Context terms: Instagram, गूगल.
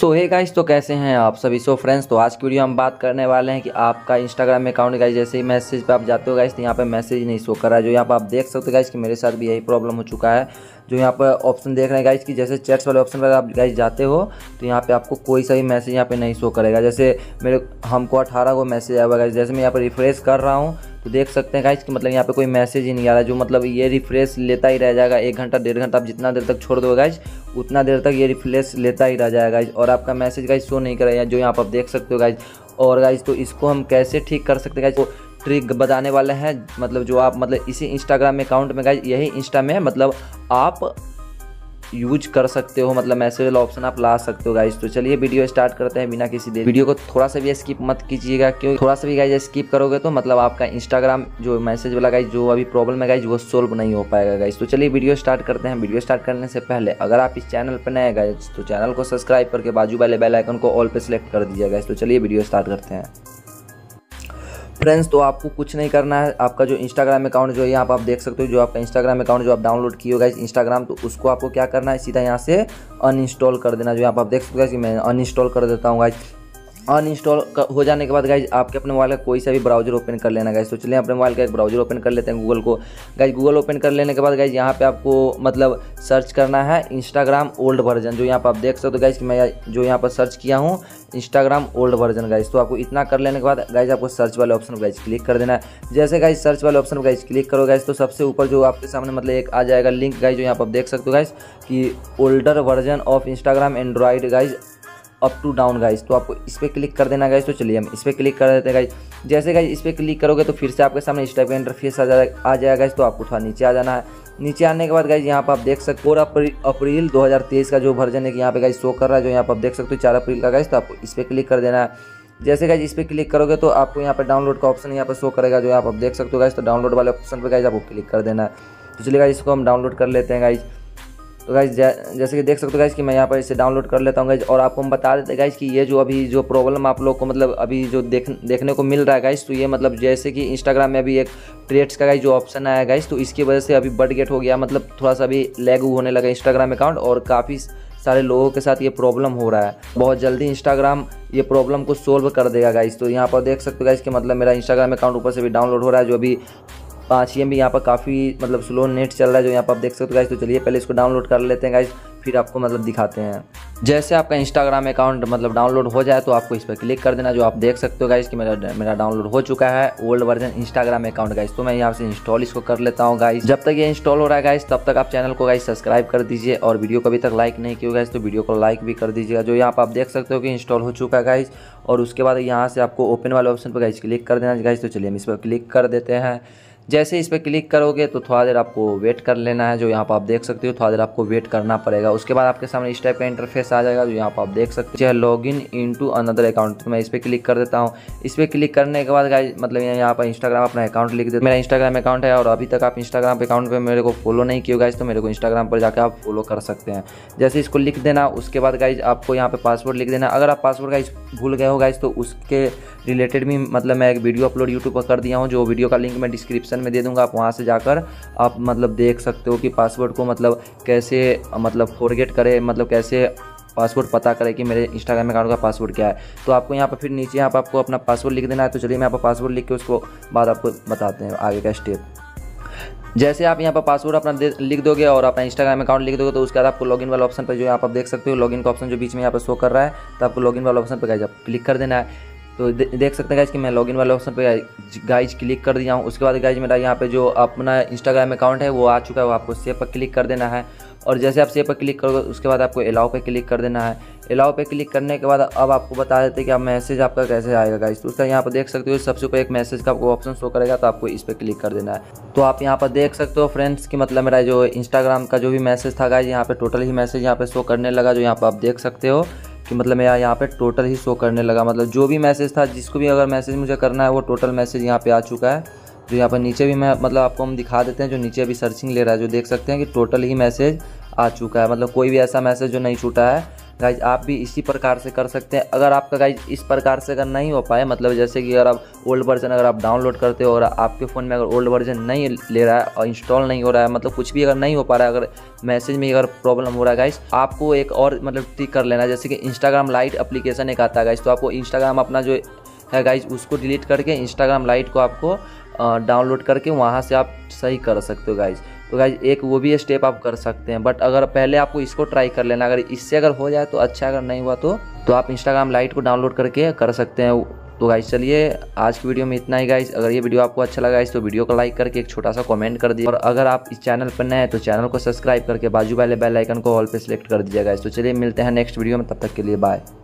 सो hey guys, तो कैसे हैं आप सभी। सो फ्रेंड्स, तो आज की वीडियो हम बात करने वाले हैं कि आपका इंस्टाग्राम अकाउंट गाइस जैसे ही मैसेज पे आप जाते हो गाइस, तो यहाँ पे मैसेज नहीं शो कर रहा है। जो यहाँ पे आप देख सकते हो गाइस कि मेरे साथ भी यही प्रॉब्लम हो चुका है। जो यहाँ पर ऑप्शन देख रहे हैं गाइस कि जैसे चैट्स वाले ऑप्शन पर आप गाइस जाते हो तो यहाँ पर आपको कोई सा भी मैसेज यहाँ पर नहीं शो करेगा। जैसे मेरे हमको 18 को मैसेज आया हुआ गाइस, जैसे मैं यहाँ पर रिफ्रेश कर रहा हूँ तो देख सकते हैं गाइस कि मतलब यहाँ पे कोई मैसेज ही नहीं आ रहा। जो मतलब ये रिफ्रेश लेता ही रह जाएगा, 1 घंटा 1.5 घंटा आप जितना देर तक छोड़ दो गाइस उतना देर तक ये रिफ्रेश लेता ही रह जाएगा गाइस, और आपका मैसेज गाइस शो नहीं करेगा, जो यहाँ पर आप देख सकते हो गाइस। और गाइस तो इसको हम कैसे ठीक कर सकते हैं गाइस, तो ट्रिक बताने वाले हैं। मतलब जो आप मतलब इसी इंस्टाग्राम अकाउंट में गाइस, यही इंस्टा में मतलब आप यूज कर सकते हो, मतलब मैसेज वाला ऑप्शन आप ला सकते हो गाइज। तो चलिए वीडियो स्टार्ट करते हैं बिना किसी देर। वीडियो को थोड़ा सा भी स्किप मत कीजिएगा, क्योंकि थोड़ा सा भी गाइज स्किप करोगे तो मतलब आपका इंस्टाग्राम जो मैसेज वाला गाइज जो अभी प्रॉब्लम है गाइज वो सॉल्व नहीं हो पाएगा गाइज। तो चलिए वीडियो स्टार्ट करते हैं। वीडियो स्टार्ट करने से पहले अगर आप इस चैनल पर नए गाइज तो चैनल को सब्सक्राइब करके बाजू वाले बेल आइकन को ऑल पर सेलेक्ट कर दीजिए गाइज। तो चलिए वीडियो स्टार्ट करते हैं फ्रेंड्स। तो आपको कुछ नहीं करना है। आपका जो इंस्टाग्राम अकाउंट जो है यहाँ पर आप देख सकते हो, जो आपका इंस्टाग्राम अकाउंट जो आप डाउनलोड किए हो गाइस इंस्टाग्राम, तो उसको आपको क्या करना है, सीधा यहाँ से अनइंस्टॉल कर देना। जो यहाँ पर आप देख सकते हो गाइस कि मैं अनइंस्टॉल कर देता हूँ गाइस। अनइंस्टॉल हो जाने के बाद गाइज आपके अपने मोबाइल का कोई सा भी ब्राउजर ओपन कर लेना गाइज। तो चलिए अपने मोबाइल का एक ब्राउजर ओपन कर लेते हैं, गूगल को गाइज। गूगल ओपन कर लेने के बाद गाइज यहाँ पे आपको मतलब सर्च करना है इंस्टाग्राम ओल्ड वर्जन। जो यहाँ पर आप देख सकते हो गाइज कि मैं जो यहाँ पर सर्च किया हूँ इंस्टाग्राम ओल्ड वर्जन गाइज। तो आपको इतना कर लेने के बाद गाइज आपको सर्च वाले ऑप्शन पर गाइज क्लिक कर देना है। जैसे गाइज सर्च वाले ऑप्शन पर गाइज क्लिक करो गाइज तो सबसे ऊपर जो आपके सामने मतलब एक आ जाएगा लिंक गाइज। जो यहाँ पर आप देख सकते हो गाइज कि older version of Instagram Android guys up to down guys, तो आपको इस पर क्लिक कर देना गाइज। तो चलिए हम इस पर क्लिक कर देते हैं गाइज। जैसे गाइज इस पर क्लिक करोगे तो फिर से आपके सामने इस टाइप का इंटरफेस आ जाएगा गाइज। तो आपको थोड़ा नीचे आ जाना है। नीचे आने के बाद गाइज यहाँ पर आप देख सकते हो 4 अप्रैल 2023 का जो वर्जन है कि यहाँ पे गाइज शो कर रहा है। जो यहाँ पर आप देख सकते हो 4 अप्रैल का गाइज, तो आपको इस पर क्लिक कर देना है। जैसे गाइज इस पर क्लिक करोगे तो आपको यहाँ पर डाउनलोड का ऑप्शन यहाँ पर शो करेगा। जो यहाँ पर आप देख सकते हो गाइज, तो डाउनलोड वाले ऑप्शन पर गाइज आपको क्लिक कर देना है। तो चलिए गाइज इसको हम डाउनलोड कर लेते हैं गाइज। तो गाइज जैसे कि देख सकते हो गाइज कि मैं यहाँ पर इसे डाउनलोड कर लेता हूँ गाइज। और आपको हम बता देते हैं गाइज कि ये जो अभी जो प्रॉब्लम आप लोग को मतलब अभी जो देखने को मिल रहा है गाइज, तो ये मतलब जैसे कि इंस्टाग्राम में अभी एक ट्रेड्स का गाइज जो ऑप्शन आया गाइज, तो इसकी वजह से अभी बट गेट हो गया, मतलब थोड़ा सा अभी लैग होने लगा इंस्टाग्राम अकाउंट, और काफ़ी सारे लोगों के साथ ये प्रॉब्लम हो रहा है। बहुत जल्दी इंस्टाग्राम ये प्रॉब्लम को सोल्व कर देगा गाइज। तो यहाँ पर देख सकते हो गाइज कि मतलब मेरा इंस्टाग्राम अकाउंट ऊपर से भी डाउनलोड हो रहा है। जो अभी 5 MB यहाँ पर काफ़ी मतलब स्लो नेट चल रहा है, जो यहाँ पर आप देख सकते हो गाइज। तो चलिए पहले इसको डाउनलोड कर लेते हैं गाइज, फिर आपको मतलब दिखाते हैं। जैसे आपका इंस्टाग्राम अकाउंट मतलब डाउनलोड हो जाए तो आपको इस पर क्लिक कर देना। जो आप देख सकते हो गाइज कि मेरा डाउनलोड हो चुका है old version Instagram account guys. तो मैं यहाँ से इंस्टॉल इसको कर लेता हूँ गाइज। जब तक ये इंस्टॉल हो रहा है गाइज तब तक आप चैनल को गाइज सब्सक्राइब कर दीजिए, और वीडियो को अभी तक लाइक नहीं किया गाइज तो वीडियो को लाइक भी कर दीजिएगा। जो यहाँ पर आप देख सकते हो कि इंस्टॉल हो चुका है गाइज, और उसके बाद यहाँ से आपको ओपन वाले ऑप्शन पर गाइज क्लिक कर देना गाइज। तो चलिए हम इस पर क्लिक कर देते हैं। जैसे इस पर क्लिक करोगे तो थोड़ा देर आपको वेट कर लेना है। जो यहाँ पर आप देख सकते हो थोड़ा देर आपको वेट करना पड़ेगा। उसके बाद आपके सामने इस टाइप का इंटरफेस आ जाएगा। जो यहाँ पर आप देख सकते हो log in into another account, तो मैं इस पर क्लिक कर देता हूँ। इस पर क्लिक करने के बाद गाइज मतलब यहाँ पर इंस्टाग्राम अपना अकाउंट लिख देता। मेरा इंस्टाग्राम अकाउंट है, और अभी तक आप इंस्टाग्राम अकाउंट पर मेरे को फॉलो नहीं किया गाइज तो मेरे को इंस्टाग्राम पर जाकर आप फॉलो कर सकते हैं। जैसे इसको लिख देना, उसके बाद गाइज आपको यहाँ पर पासवर्ड लिख देना। अगर आप पासवर्ड गाइज भूल गए हो गाइज तो उसके रिलेटेड भी मतलब मैं एक वीडियो अपलोड यूट्यूब पर कर दिया हूँ, जो वीडियो का लिंक मैं डिस्क्रिप्शन में दे दूंगा। आप वहां से जाकर आप मतलब देख सकते हो कि पासवर्ड को मतलब कैसे मतलब फॉरगेट करें, मतलब कैसे पासवर्ड पता करें कि मेरे इंस्टाग्राम अकाउंट का पासवर्ड क्या है। तो आपको यहाँ पर फिर नीचे यहाँ पर आपको अपना पासवर्ड लिख देना है। तो चलिए मैं यहाँ पर पासवर्ड लिख के उसको बाद आपको बताते हैं आगे का स्टेप। जैसे आप यहाँ पर पासवर्ड अपना लिख दोगे और अपना इंस्टाग्राम अकाउंट लिख दोगे तो उसके बाद आपको लॉगिन वाला ऑप्शन पर जो यहाँ पर आप देख सकते हो लॉगिन का ऑप्शन जो बीच में यहाँ पर शो कर रहा है, तो आपको लॉगिन वाला ऑप्शन पर गाइज आप क्लिक कर देना है। तो देख सकते हैं गाइज कि मैं लॉगिन वाले ऑप्शन पे गाइज क्लिक कर दिया हूँ। उसके बाद गाइज मेरा यहाँ पे जो अपना इंस्टाग्राम अकाउंट है वो आ चुका है, वो आपको सेव पर क्लिक कर देना है। और जैसे आप सेव पर क्लिक करोगे उसके बाद आपको अलाउ पे क्लिक कर देना है। अलाउ पे क्लिक करने के बाद अब आपको बता देते हैं कि अब मैसेज आपका कैसे आएगा गाइज। तो उसका यहाँ पर देख सकते हो सबसे ऊपर एक मैसेज का आपको ऑप्शन शो करेगा, तो आपको इस पर क्लिक कर देना है। तो आप यहाँ पर देख सकते हो फ्रेंड्स कि मतलब मेरा जो इंस्टाग्राम का जो भी मैसेज था गाइज यहाँ पर टोटल ही मैसेज यहाँ पर शो करने लगा। जो यहाँ पर आप देख सकते हो कि मतलब मेरा यहाँ पे टोटल ही शो करने लगा, मतलब जो भी मैसेज था जिसको भी अगर मैसेज मुझे करना है वो टोटल मैसेज यहाँ पे आ चुका है। जो यहाँ पर नीचे भी मैं मतलब आपको हम दिखा देते हैं, जो नीचे अभी सर्चिंग ले रहा है जो देख सकते हैं कि टोटल ही मैसेज आ चुका है, मतलब कोई भी ऐसा मैसेज जो नहीं छूटा है गाइज आप भी इसी प्रकार से कर सकते हैं। अगर आपका गाइज इस प्रकार से अगर नहीं हो पाए, मतलब जैसे कि अगर आप ओल्ड वर्जन अगर आप डाउनलोड करते हो और आपके फ़ोन में अगर ओल्ड वर्जन नहीं ले रहा है और इंस्टॉल नहीं हो रहा है, मतलब कुछ भी अगर नहीं हो पा रहा है, अगर मैसेज में अगर प्रॉब्लम हो रहा है गाइज, आपको एक और मतलब ठीक कर लेना, जैसे कि इंस्टाग्राम लाइट एप्लीकेशन एक आता है गाइज, तो आपको इंस्टाग्राम अपना जो है गाइज उसको डिलीट करके इंस्टाग्राम लाइट को आपको डाउनलोड करके वहाँ से आप सही कर सकते हो गाइज। तो गाइज एक वो भी स्टेप आप कर सकते हैं, बट अगर पहले आपको इसको ट्राई कर लेना, अगर इससे अगर हो जाए तो अच्छा, अगर नहीं हुआ तो आप इंस्टाग्राम लाइट को डाउनलोड करके कर सकते हैं। तो गाइज चलिए आज की वीडियो में इतना ही गाइज। अगर ये वीडियो आपको अच्छा लगा गाइज तो वीडियो को लाइक करके एक छोटा सा कमेंट कर दीजिए, और अगर आप इस चैनल पर नए हैं तो चैनल को सब्सक्राइब करके बाजू वाले बेल आइकन को ऑल पे सेलेक्ट कर दीजिए गाइज। तो चलिए मिलते हैं नेक्स्ट वीडियो में, तब तक के लिए बाय।